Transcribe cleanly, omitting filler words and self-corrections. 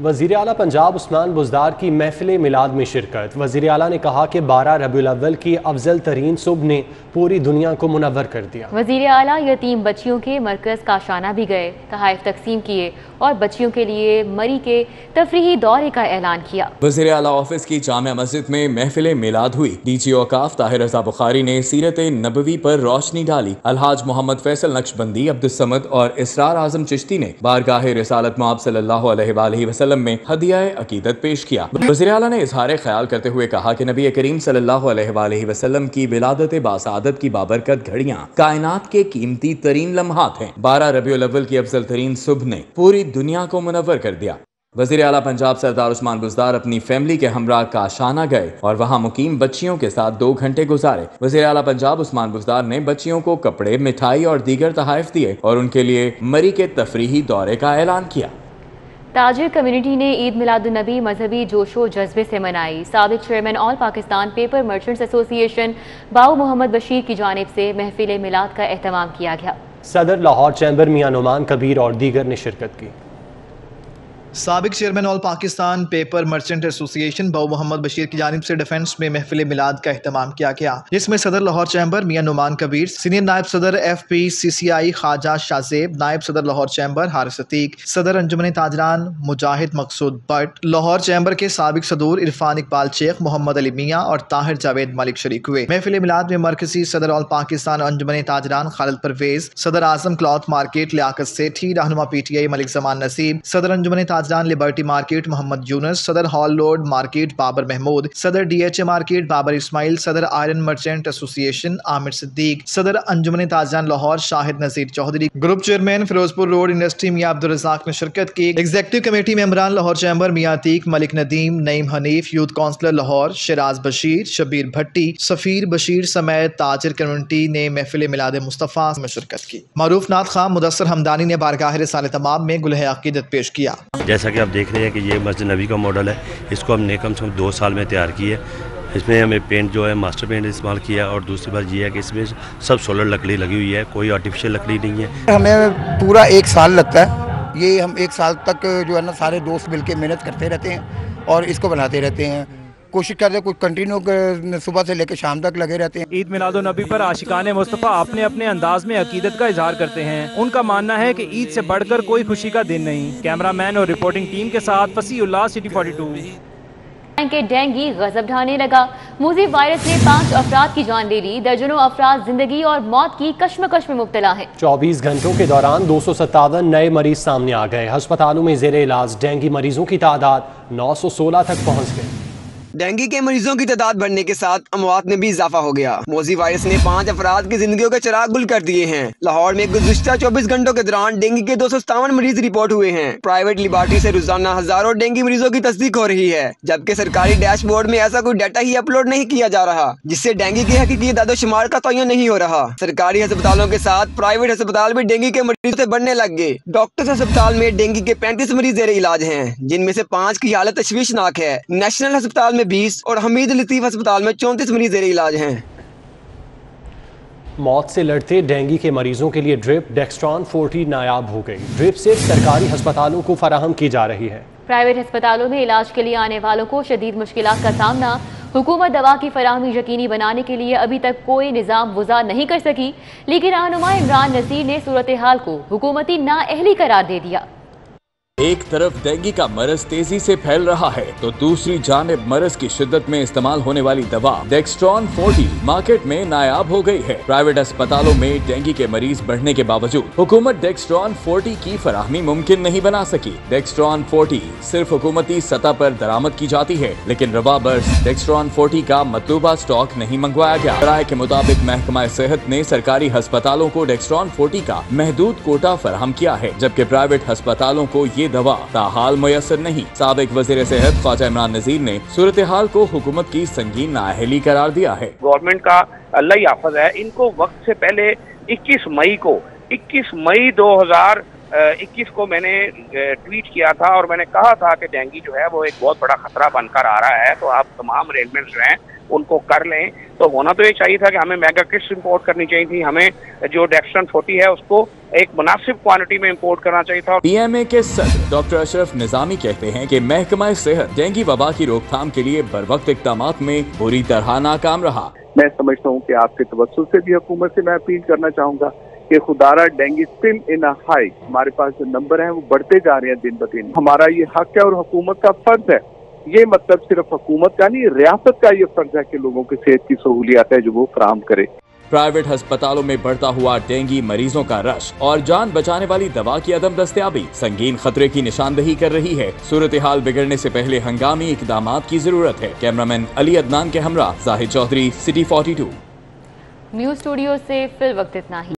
वज़ीर आला पंजाब उस्मान बुज़दार की महफिल मिलाद में शिरकत। वज़ीर आला ने कहा कि 12 रबीउल अव्वल की अफजल तरीन सुबह ने पूरी दुनिया को मुनव्वर कर दिया। वज़ीर आला यतीम बच्चियों के मरकज़ काशाना भी गए, तोहफ़ तकसीम किए और बच्चियों के लिए मरी के तफरीही दौरे का ऐलान किया। वज़ीर आला ऑफिस की जामा मस्जिद में महफिल मिलाद हुई। डीजी औकाफ ताहिर रज़ा बुखारी ने सीरत नबवी पर रोशनी डाली। अलहाज मोहम्मद फैसल नक्शबंदी, अब्दुलसमद और इसरार आजम चिश्ती ने बारगाह रिसालत में आप सल्लल्लाहु अलैहि वसल्लम में हदियाए अकीदत पेश किया। वज़ीर आला ने इजहार ख्याल करते हुए कहा कि नबी करीम सल्लल्लाहु अलैहि वसल्लम की विलादत बासआदत की बाबरकत घड़ियां कायनात के कीमती तरीन लम्हात हैं। 12 रबीउल अव्वल की अफजल तरीन सुबह ने पूरी दुनिया को मुनव्वर कर दिया। वज़ीर आला पंजाब सरदार उस्मान बुज़दार अपनी फैमिली के हमरा काशाना गए और वहाँ मुकीम बच्चियों के साथ 2 घंटे गुजारे। वज़ीर आला पंजाब उस्मान बुज़दार ने बच्चियों को कपड़े, मिठाई और दीगर तोहफ़ दिए और उनके लिए मरी के तफरीही दौरे का ऐलान किया। ताजिर कम्युनिटी ने ईद मिलादुन्नबी मजहबी जोशो जज्बे से मनाई। साबिक chairman all Pakistan paper merchants association Bau Mohammad Bashir की जानिब से महफिल मिलाद का एहतमाम किया गया। सदर लाहौर चैम्बर मियाँ नुमान कबीर और दीगर ने शिरकत की। साबिक chairman all Pakistan paper merchant association Bau Mohammad Bashir की जानिब से डिफेंस में महफिल मिलाद का एहतमाम किया गया, जिसमें सदर लाहौर चैम्बर मियाँ नुमान कबीर, सीनियर नायब सदर FPCCI खाजा शाज़ेब, नायब सदर लाहौर चैम्बर हारिस अतीक, सदर अंजुमन ताजरान मुजाहिद मकसूद बट, लाहौर चैम्बर के साबिक सदूर इरफान इकबाल, शेख मोहम्मद अली मियाँ और ताहर जावेद मलिक शरीक हुए। महफिल मिलाद में मरकजी सदर ऑल पाकिस्तान अंजुमन ताजरान खालद परवेज, सदर आजम क्लॉथ मार्केट लियाकत सेठी, रहनुमा PTI मलिक जमान नसीब, सदर अंजुमन जान लिबर्टी मार्केट मोहम्मद यूनस, सदर hall road market Babar Mahmood, सदर DHA मार्केट बाबर इसमाइल, सदर iron merchant association Aamir Siddique, सदर अंजुमन ताजरान Lahore Shahid Naseer Chaudhry, group chairman Ferozepur road industry Mian Abdulrazzaq ने शिरकत की। एग्जीक्यूटिव कमेटी मेंबरान Lahore chamber Mian Atiq, Malik Nadeem, Naeem Hanif, youth councillor Lahore Shiraz Bashir, Shabbir Bhatti, सफीर Bashir समेत ताजिर कम्युनिटी ने महफिल मिलाद मुस्तफ़ा में शिरकत की। मारूफनाथ खान मुदस्तर हमदानी ने बारगाह रिसालत तमाम में गुलह अकीदत पेश किया। जैसा कि आप देख रहे हैं कि ये मस्जिद नबी का मॉडल है, इसको हमने कम से कम 2 साल में तैयार की है। इसमें हमें पेंट जो है मास्टर पेंट इस्तेमाल किया और दूसरी बात ये है कि इसमें सब सोलर लकड़ी लगी हुई है, कोई आर्टिफिशियल लकड़ी नहीं है। हमें पूरा 1 साल लगता है, ये हम 1 साल तक जो है ना सारे दोस्त मिलकर मेहनत करते रहते हैं और इसको बनाते रहते हैं। कोशिश कर रहे हैं कुछ कंटिन्यू सुबह से लेकर शाम तक लगे रहते हैं। ईद मिलादुन्नबी पर आशिकाने मुस्तफ़ा अपने अपने अंदाज में अकीदत का इजहार करते हैं। उनका मानना है कि ईद से बढ़कर कोई खुशी का दिन नहीं। कैमरामैन और रिपोर्टिंग टीम के साथ फसीउल्लाह सिटी 42। डेंगू गजब ढाने लगा। मूजी वायरस ने 5 अफराद की जान ले ली। दर्जनों अफराद जिंदगी और मौत की कश्मकश में मुब्तला है। 24 घंटों के दौरान 257 नए मरीज सामने आ गए। अस्पतालों में जेर इलाज डेंगू मरीजों की तादाद 916 तक पहुँच गई। डेंगू के मरीजों की तादाद बढ़ने के साथ अमवात में भी इजाफा हो गया। मोजी वायरस ने 5 अफराद की जिंदगियों के चिराग गुल कर दिए हैं। लाहौर में गुज़िश्ता 24 घंटों के दौरान डेंगू के 257 मरीज रिपोर्ट हुए हैं। प्राइवेट लेबॉर्टरी से रोजाना हजारों डेंगू मरीजों की तस्दीक हो रही है, जबकि सरकारी डैशबोर्ड में ऐसा कोई डाटा ही अपलोड नहीं किया जा रहा, जिससे डेंगू के हकीकी दादो शुमार का तयन नहीं हो रहा। सरकारी अस्पतालों के साथ प्राइवेट अस्पताल भी डेंगू के मरीज से बढ़ने लग गए। डॉक्टर्स अस्पताल में डेंगू के 35 मरीज जेर इलाज है, जिनमें से 5 की हालत तशवीशनाक है। नेशनल अस्पताल 20 और हमीद लतीफ अस्पताल में 34 मरीज इलाज हैं। मौत से लड़ते डेंगू के मरीजों के लिए ड्रिप डेक्सट्रोन 40 नायाब हो गई। ड्रिप सिर्फ सरकारी अस्पतालों को फराहम की जा रही है। प्राइवेट अस्पतालों में इलाज के लिए आने वालों को शदीद मुश्किलात का सामना। हुकूमत दवा की फराहमी यकीनी बनाने के लिए अभी तक कोई निज़ाम गुज़ार नहीं कर सकी, लेकिन रहनुमा इमरान नज़ीर ने सूरत हाल को हुकूमती नाअहली करार दे दिया। एक तरफ डेंगू का मरज तेजी से फैल रहा है तो दूसरी जानिब मरज की शिद्दत में इस्तेमाल होने वाली दवा डेक्सट्रॉन 40 मार्केट में नायाब हो गई है। प्राइवेट अस्पतालों में डेंगू के मरीज बढ़ने के बावजूद हुकूमत डेक्सट्रॉन 40 की फराहमी मुमकिन नहीं बना सकी। डेक्सट्रॉन 40 सिर्फ हुकूमती सतह पर दरामद की जाती है, लेकिन रवा बर्स डेक्सट्रॉन 40 का मतलूबा स्टॉक नहीं मंगवाया गया। राय के मुताबिक महकमा सेहत ने सरकारी अस्पतालों को डेक्सट्रॉन 40 का महदूद कोटा फराहम किया है, जबकि प्राइवेट अस्पतालों को ये दवा ताहाल मुयसर नहीं। साबिक वज़ीर सेहत ख्वाजा इमरान नज़ीर ने सूरत हाल को हुकूमत की संगीन नाअहली करार दिया है। गवर्नमेंट का अल्लाह ही हाफ़िज़ है, इनको वक्त से पहले 21 मई 2000 21 को मैंने ट्वीट किया था और मैंने कहा था कि डेंगू जो है वो एक बहुत बड़ा खतरा बनकर आ रहा है, तो आप तमाम अरेंजमेंट जो हैं उनको कर लें। तो होना तो ये चाहिए था कि हमें मेगा किट्स इंपोर्ट करनी चाहिए थी, हमें जो डेक्सट्रोन 40 है उसको एक मुनासिब क्वांटिटी में इंपोर्ट करना चाहिए था। डी एम ए के सदर डॉक्टर अशरफ निजामी कहते हैं कि महकमा सेहत डेंगू वबा की रोकथाम के लिए बरवक्त इकदाम में बुरी तरह नाकाम रहा। मैं समझता हूँ कि आपके तवज्जुह से भी हुकूमत से मैं अपील करना चाहूँगा कि खुदारा dengue still in a high, हमारे पास जो नंबर हैं वो बढ़ते जा रहे हैं दिन ब दिन। हमारा ये हक है और हुकूमत का फर्ज है, ये मतलब सिर्फ हुकूमत का नहीं रियासत का ये फर्ज है कि लोगों की सेहत की सहूलियात है जो वो फराहम करे। प्राइवेट अस्पतालों में बढ़ता हुआ डेंगू मरीजों का रश और जान बचाने वाली दवा की अदम दस्तयाबी संगीन खतरे की निशानदेही कर रही है। सूरत हाल बिगड़ने से पहले हंगामी इकदाम की जरूरत है। कैमरामैन अली अदनान के हमरा Shahid Chaudhry, city 42 news studio से फिल वक्त इतना ही।